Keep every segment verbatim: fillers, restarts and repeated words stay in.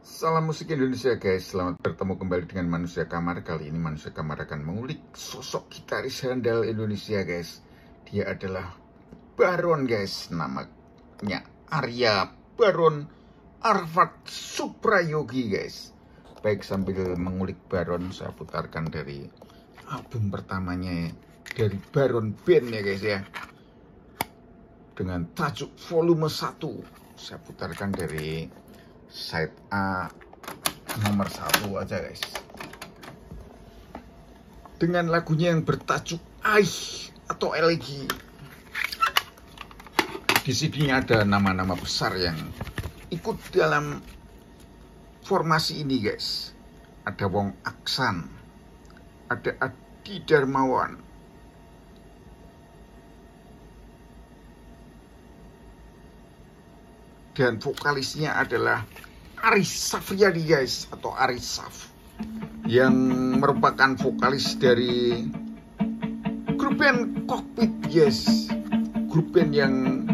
Salam musik Indonesia guys, selamat bertemu kembali dengan Manusia Kamar. Kali ini Manusia Kamar akan mengulik sosok gitaris handal Indonesia guys. Dia adalah Baron guys, namanya Aria Baron Arafat Suprayogi guys. Baik, sambil mengulik Baron, saya putarkan dari album pertamanya ya, dari Baron Band ya guys ya, dengan tajuk volume satu. Saya putarkan dari side A nomor satu aja guys, dengan lagunya yang bertajuk Aih atau Elegi. Di sini ada nama-nama besar yang ikut dalam formasi ini guys. Ada Wong Aksan, ada Adi Darmawan, dan vokalisnya adalah Aris Sapriadi guys, atau Aris Saf, yang merupakan vokalis dari grup band Cockpit guys. Grup band yang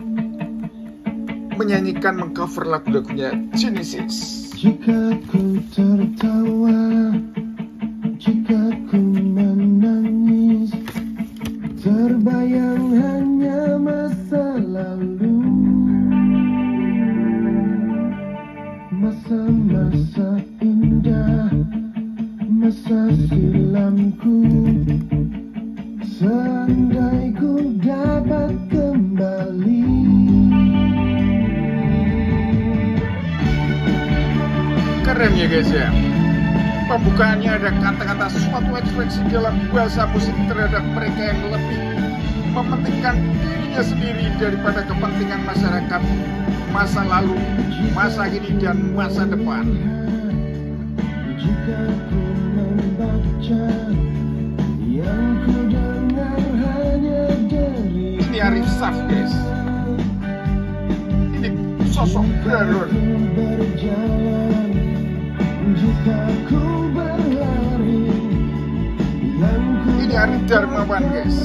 menyanyikan, mengcover lagu-lagunya Genesis. Jika ku tertawa, jika ku menangis, terbayang hanya masa lalu, masa-masa indah, masa silamku. Seandai ku dapat kembali, keren ya guys ya. Pembukaannya ada kata-kata suatu ekspresi dalam bahasa musik terhadap mereka yang lebih mementingkan dirinya sendiri daripada kepentingan masyarakat, masa lalu, masa kini, dan masa depan. Jika ku membaca, yang ku dengar hanya dari ini Aris Saf guys. Ini sosok Baron. Jika ku berlari, ini Adi Darmawan guys.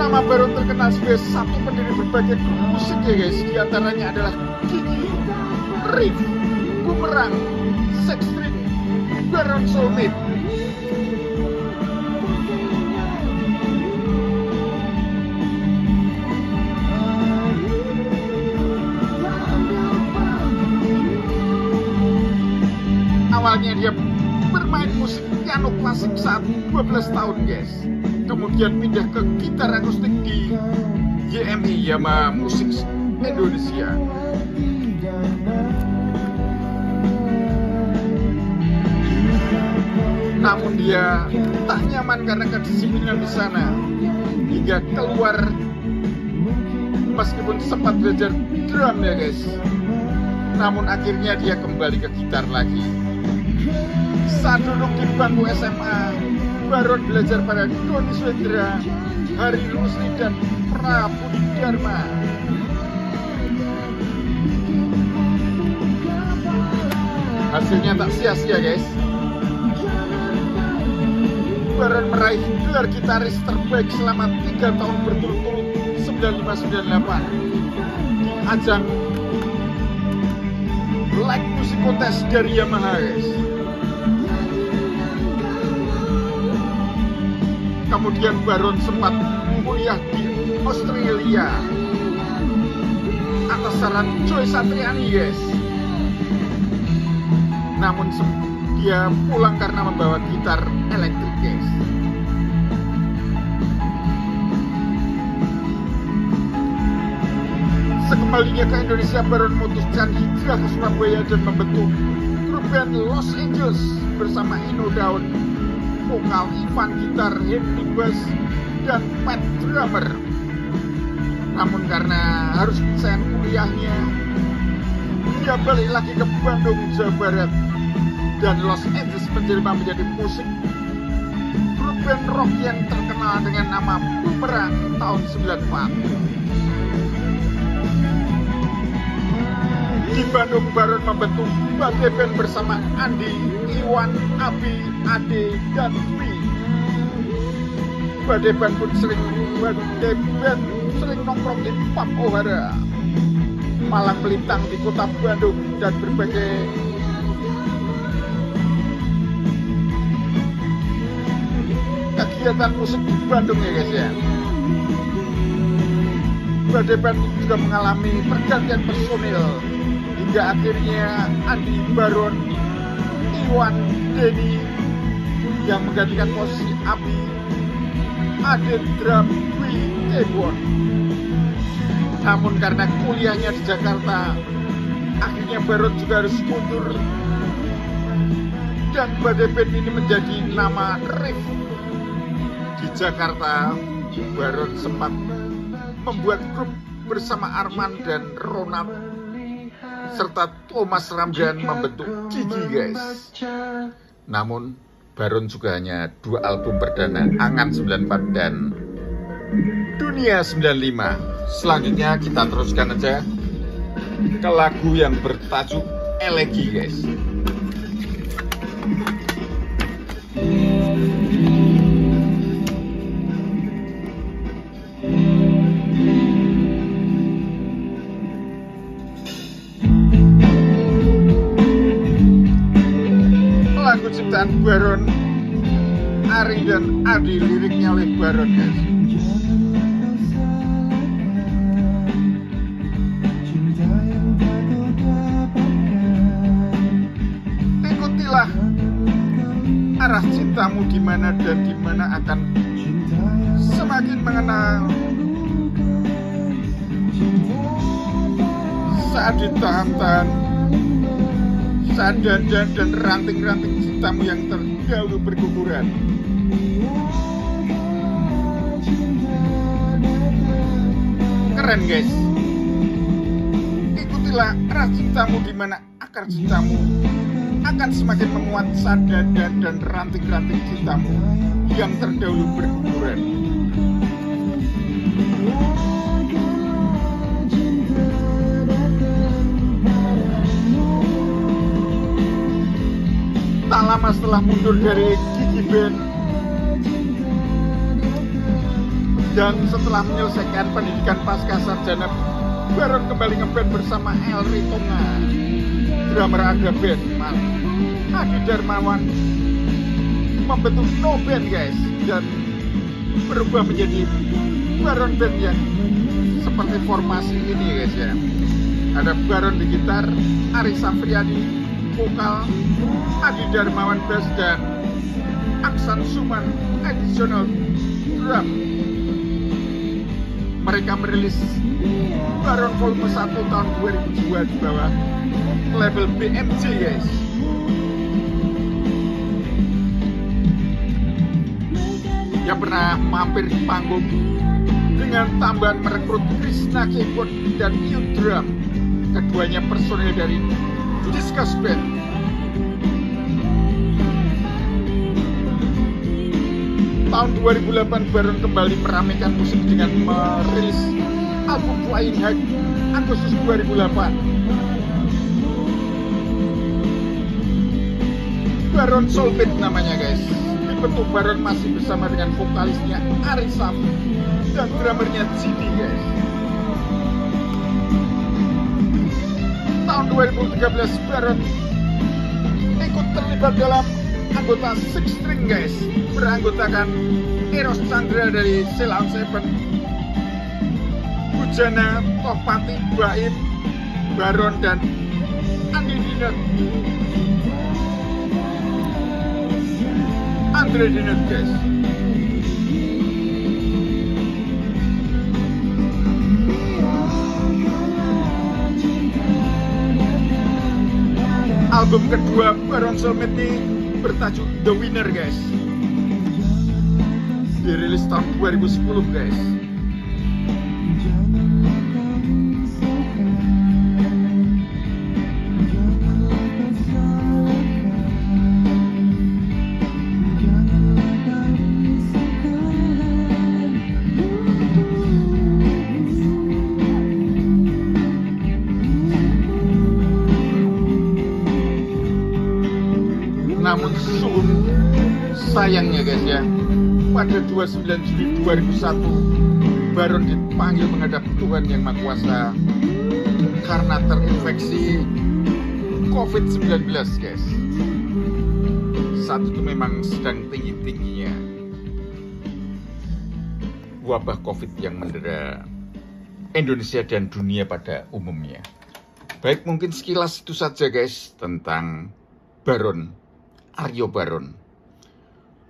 Nama Baron terkenal sebagai satu pendiri berbagai grup musik ya guys. Di antaranya adalah GiGI, Riff, Boomerang, SIX String, Baron Soulmate. Awalnya dia bermain musik piano klasik saat dua belas tahun guys. Kemudian pindah ke gitar akustik di G M I Yamaha Music Indonesia. Namun dia tak nyaman karena kedisiplinan di sana, hingga keluar meskipun sempat belajar drum ya guys. Namun akhirnya dia kembali ke gitar lagi. Saat duduk di bangku S M A, Baron belajar pada Doni Suarda, Hari Rusli, dan Prabu Dharma. Hasilnya tak sia-sia guys. Baron meraih gelar gitaris terbaik selama tiga tahun berturut-turut sembilan lima sembilan delapan di ajang Black like Music Contest dari Yamaha guys. Kemudian Baron sempat kuliah di Australia atas saran Joy Satriani guys. Namun dia pulang karena membawa gitar elektrik guys. Sekembalinya ke Indonesia, Baron memutuskan hijrah ke Surabaya dan membentuk grup band Los Angeles bersama Ino Daun, vokal, Ifan gitar, Henry bass, dan Pat drummer. Namun karena harus desain kuliahnya, dia balik lagi ke Bandung, Jawa Barat, dan Los Angeles menjelma menjadi musik grup band rock yang terkenal dengan nama Boomerang tahun sembilan puluh empat. Di Bandung, Baron membentuk Badai Band bersama Andi, Iwan, Abi, Ade, dan Pi. Badai Band pun sering Badai Band sering nongkrong di Pakuhara, Malang, Melintang, di kota Bandung, dan berbagai kegiatan musik di Bandung ya guys ya. Badai Band juga mengalami pergantian personil hingga akhirnya Adi Baron, Iwan, Denny yang menggantikan posisi Abi, Adi Drum, Queen Egon. Namun karena kuliahnya di Jakarta, akhirnya Baron juga harus mundur dan Badai Band ini menjadi nama Riff. Di Jakarta, Baron sempat membuat grup bersama Arman dan Ronald serta Thomas Ramdan membentuk GiGI guys. Namun Baron juga hanya dua album perdana, Angan sembilan puluh empat dan Dunia sembilan puluh lima. Selanjutnya kita teruskan aja ke lagu yang bertajuk Elegi guys. Lagu ciptaan Baron, Ari dan Adi, liriknya oleh Baron guys. Arah cintamu di mana dan di mana akan semakin mengenal saat ditahan-tahan, saat dandan dan ranting-ranting cintamu yang terdahulu berguguran. Keren guys. Ikutilah arah cintamu di mana akar cintamu akan semakin menguat saat dandan dan ranting-ranting cintamu yang terdahulu berguguran. Tak lama setelah mundur dari GiGI Band dan setelah menyelesaikan pendidikan pasca sarjana, Baron kembali ngeband bersama Elwi Tomah, drummer Aria Band. Adi Darmawan membentuk No Band guys dan berubah menjadi Baron Band yang seperti formasi ini guys ya. Ada Baron di gitar, Aris Sapriadi vokal, Adi Darmawan bass, dan Aksan Suman additional drum. Mereka merilis Baron Volume satu tahun dua ribu dua di bawah label B M C guys. Yang pernah mampir di panggung dengan tambahan merekrut Krisna keyboard dan Ino Daun, keduanya personil dari Discuss Band. Tahun dua ribu delapan Baron kembali meramaikan musik dengan merilis album Flying High Agustus dua ribu delapan. Baron Soulmate namanya guys. Dibentuk Baron masih bersama dengan vokalisnya Aris Saf dan drummernya G M I guys. Tahun dua ribu tiga belas Baron ikut terlibat dalam anggota SIX String guys, beranggotakan Eros Chandra dari Ceylon Seven, Bujana, Topati, Baim, Baron, dan Andi Dinar Andre Dinar guys. Album kedua Baron Soulmate bertajuk The Winner guys. Dirilis tahun dua ribu sepuluh guys. Sun. Sayangnya guys ya, pada dua puluh sembilan Juli dua ribu satu Baron dipanggil menghadap Tuhan Yang Maha Kuasa karena terinfeksi COVID sembilan belas guys. Saat itu memang sedang tinggi-tingginya wabah COVID yang mendera Indonesia dan dunia pada umumnya. Baik, mungkin sekilas itu saja guys tentang Baron, Aria Baron.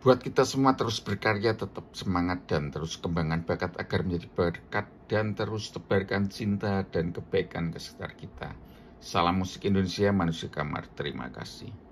Buat kita semua terus berkarya, tetap semangat dan terus kembangkan bakat agar menjadi berkat dan terus tebarkan cinta dan kebaikan ke sekitar kita. Salam musik Indonesia, Manusia Kamar. Terima kasih.